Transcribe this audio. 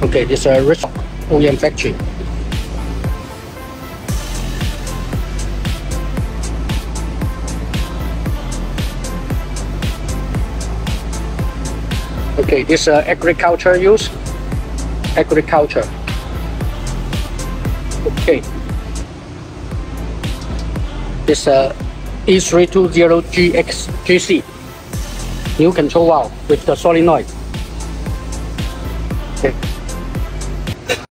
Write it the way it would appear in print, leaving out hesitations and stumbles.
Okay, this is a Rexroth OEM factory. Okay, this is agriculture use. Agriculture. Okay. This is E320 GX GC, new control valve with the solenoid. Okay.